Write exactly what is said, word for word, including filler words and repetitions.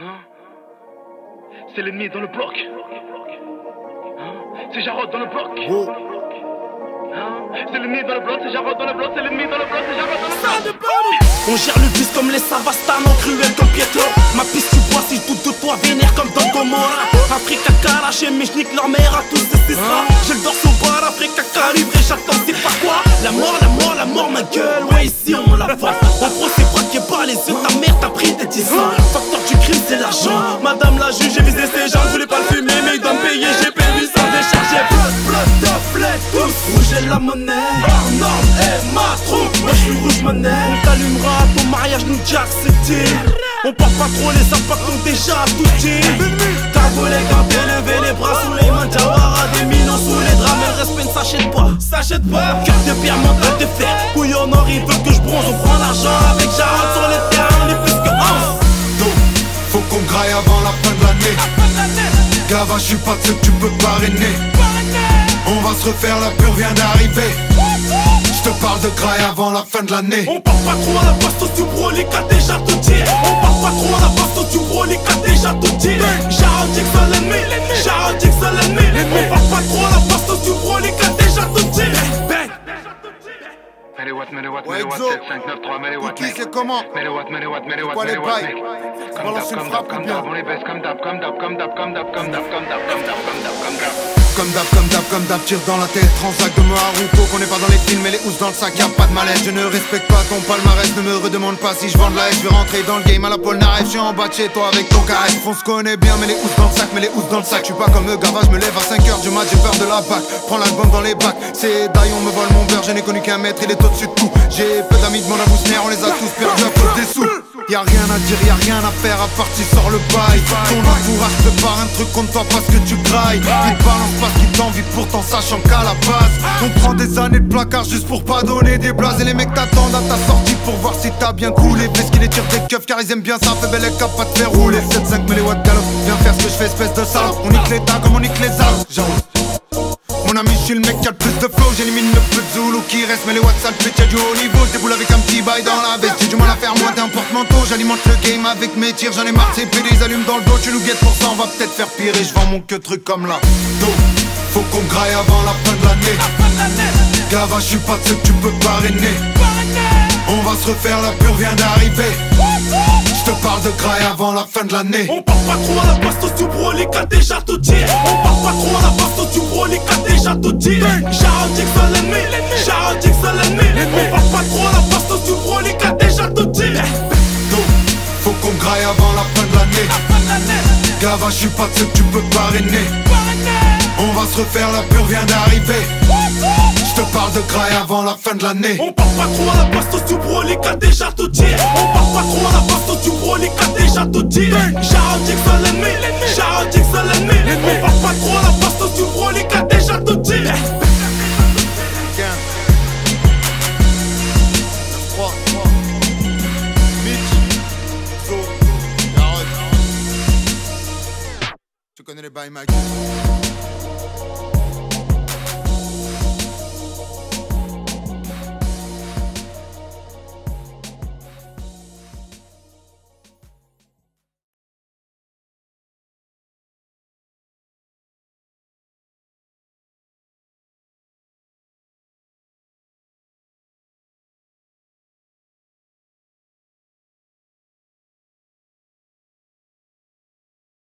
Hein? C'est l'ennemi dans le bloc. Hein? C'est Jarod dans le bloc. Oh. Hein? C'est l'ennemi dans le bloc, c'est Jarod dans le bloc, c'est l'ennemi dans le bloc, c'est Jarod dans le bloc. On gère le vice comme les Savastano, cruel comme Pietro. Ma piste tu bois, si je doute de toi, vénère comme dans Gomorra. Afrique à Karaché, mais je nique leur mère à tous ces ça. J'ai le dorso bar, Afrique à calibré, j'attends c'est pas quoi. La mort, la mort, la mort, ma gueule, ouais ici on la voit. En gros c'est quoi qui est pas les yeux, ta mère t'a pris des dix ans. Facteur du crime c'est l'argent, madame la juge, j'ai visé ces gens. Je voulais pas le fumer mais ils doivent payer, j'ai perdu sans décharger. Bleu, bleu, de flèche, tous rouge et la monnaie. Arnold et Macron, moi je suis rouge monnaie. On t'allumera à ton mariage, nous jack c'était. On parle pas trop, les impacts ont déjà tout dit. T'as volé, grimpé, levé les bras sous les mains de Jawara. Des millions sous les draps, mais le respect ne s'achète pas, s'achète pas. Carte de pierre, mental de fer, couille en or, il veut que je bronze. On prend l'argent avec Jarod sur les terrains, on est plus que un. Donc, faut qu'on graille avant la fin de l'année. Gava, je suis pas de ceux que tu peux parrainer. On va se refaire, la pure vient d'arriver. Je te parle de graille avant la fin de l'année. On parle pas trop à la poste du brolic a déjà tout dit. On parle pas trop à la poste du brolic a déjà tout dit. Jarod dit que c'est l'ennemi, Jarod dit que c'est l'ennemi. On parle pas trop à la poste du brolic a déjà tout dit. Bang! Méléwatt, méléwatt, méléwatt, sept cinq neuf trois, méléwatt. Qui c'est comment? Méléwatt, méléwatt, méléwatt, méléwatt. Comme d'hab, comme d'hab, comme d'hab, on les baisse comme d'hab, comme d'hab, comme d'hab, comme d'hab, comme d'hab, comme d'hab, comme d'hab, comme d'hab, comme d'hab. Comme d'hab, comme d'hab, comme d'hab, tire dans la tête, transac de Maruko, qu'on n'est pas dans les films et les housses dans le sac, y'a pas de malaise. Je ne respecte pas ton palmarès, ne me redemande pas si je vends de la haine. Je vais rentrer dans le game à la Polnareff, je suis en bas de chez toi avec ton caresse. On se connaît bien, mais les housses dans le sac, mais les housses dans le sac. Je suis pas comme le Gava, je me lève à cinq heures du mat, j'ai peur de la bac. Prends l'album dans les bacs, c'est Daillon, me vole mon beurre, je n'ai connu qu'un maître, il est au-dessus de tout. J'ai peu d'amis de mon abousnaire, on les a tous perdus à cause des sous. Y'a rien à dire, y'a rien à faire à part tu sors le bail. Ton entourage te barre un truc contre toi parce que tu grailles. Ils te balancent parce qu'ils t'envient pourtant sachant qu'à la base on prend des années de placard juste pour pas donner des blases. Et les mecs t'attendent à ta sortie pour voir si t'as bien coulé. Parce qu'ils les tirent des keufs car ils aiment bien ça, fait belle cap pas te faire rouler. Sept cinq méléwatt galop, viens faire ce que je fais espèce de salope. On nique l'état comme on nique les arbres. Mon ami, je suis le mec qui a le plus de flow, j'élimine le peu de zoulou qui reste. Mais les WhatsApp, tu as du haut niveau, je déboule avec un petit bail dans la veste. J'ai du mal à faire moins d'un porte-manteau, j'alimente le game avec mes tirs. J'en ai marre, c'est pédé, ils allument dans le dos, tu nous guettes pour ça, on va peut-être faire pire. Et je vends mon que truc comme là. Donc, faut qu'on graille avant la fin de l'année. Gava, je suis pas de ceux que tu peux parrainer. On va se refaire, la pure vient d'arriver. Je te parle de graille avant la fin de l'année. On parle pas trop à la bastos du brolic a déjà tout dit. On parle pas trop à la bastos du brolic a déjà tout dit. Jarod dit que c'est l'ennemi, Jarod dit que c'est l'ennemi. On parle pas trop à la bastos du brolic a déjà tout dit. Donc, faut qu'on graille avant la fin de l'année. Gava, je suis pas de ceux que tu peux parrainer. On va se refaire, la pure vient d'arriver. Je te parle de graille avant la fin de l'année. On parle pas trop à la bastos du brolic a déjà tout dit. On parle pas trop à la bastos du brolic a déjà tout dit. Jarod dit que c'est l'ennemi, Jarod dit que c'est l'ennemi. On parle pas trop à la bastos du brolic a déjà tout dit. Tu connais les bails, Mike.